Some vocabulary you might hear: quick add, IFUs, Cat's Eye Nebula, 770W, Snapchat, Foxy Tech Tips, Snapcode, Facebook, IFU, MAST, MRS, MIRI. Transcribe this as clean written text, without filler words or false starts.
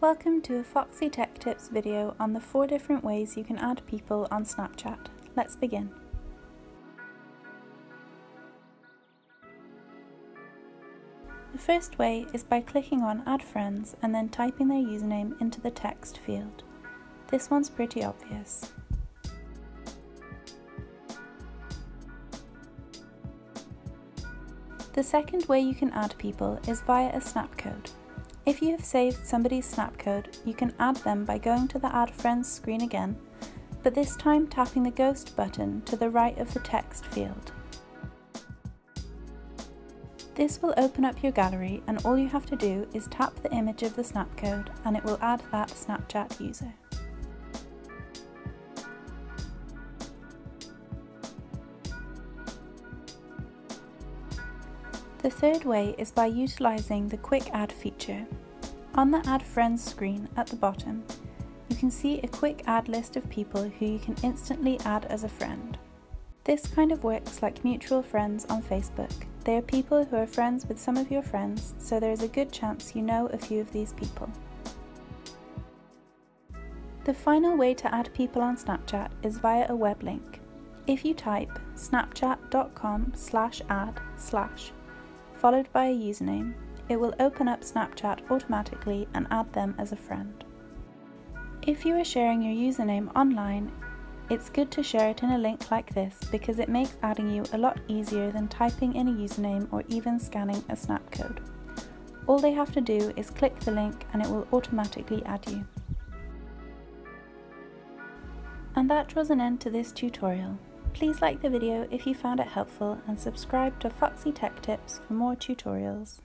Welcome to a Foxy Tech Tips video on the 4 different ways you can add people on Snapchat. Let's begin. The first way is by clicking on Add Friends and then typing their username into the text field. This one's pretty obvious. The second way you can add people is via a Snapcode. If you have saved somebody's Snapcode, you can add them by going to the Add Friends screen again, but this time tapping the ghost button to the right of the text field. This will open up your gallery, and all you have to do is tap the image of the Snapcode and it will add that Snapchat user. The third way is by utilising the Quick Add feature. On the Add Friends screen at the bottom, you can see a quick add list of people who you can instantly add as a friend. This kind of works like mutual friends on Facebook. They are people who are friends with some of your friends, so there is a good chance you know a few of these people. The final way to add people on Snapchat is via a web link. If you type snapchat.com/add/ followed by a username, it will open up Snapchat automatically and add them as a friend. If you are sharing your username online, it's good to share it in a link like this because it makes adding you a lot easier than typing in a username or even scanning a Snapcode. All they have to do is click the link and it will automatically add you. And that draws an end to this tutorial. Please like the video if you found it helpful and subscribe to Foxy Tech Tips for more tutorials.